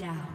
down.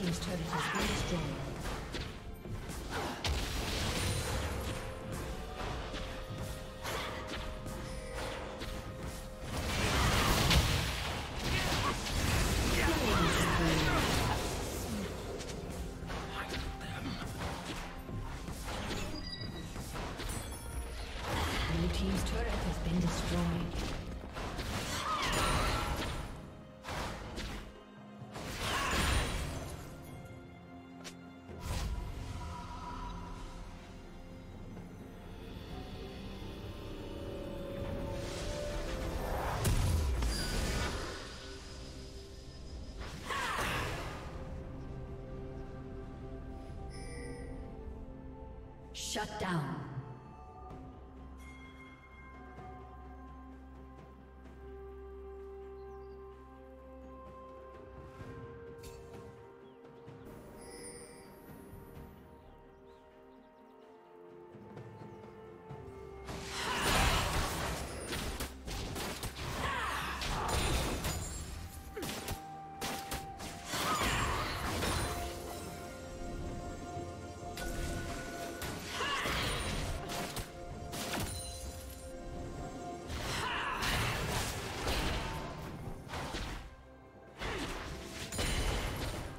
team's turret has been destroyed. Shut down.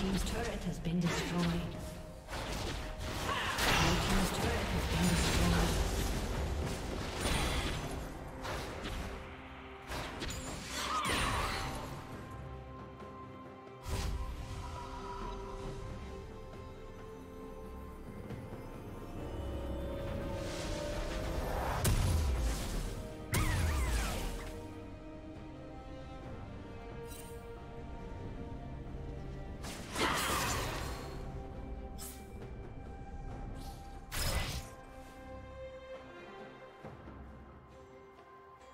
Team's turret has been destroyed. Your team's turret has been destroyed.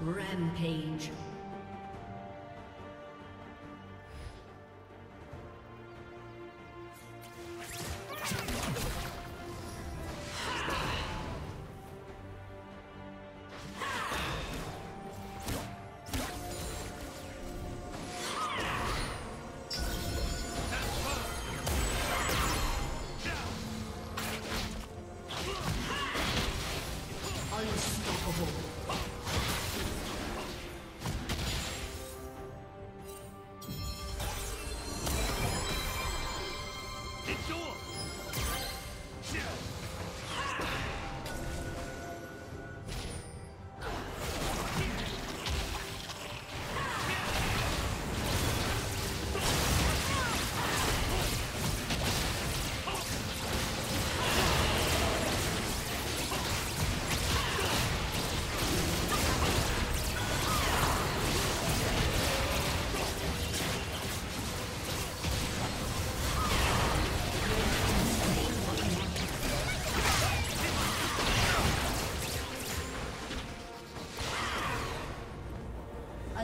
Rampage.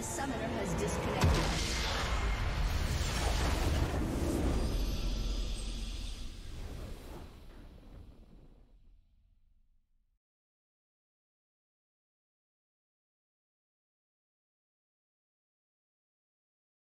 Summoner has disconnected.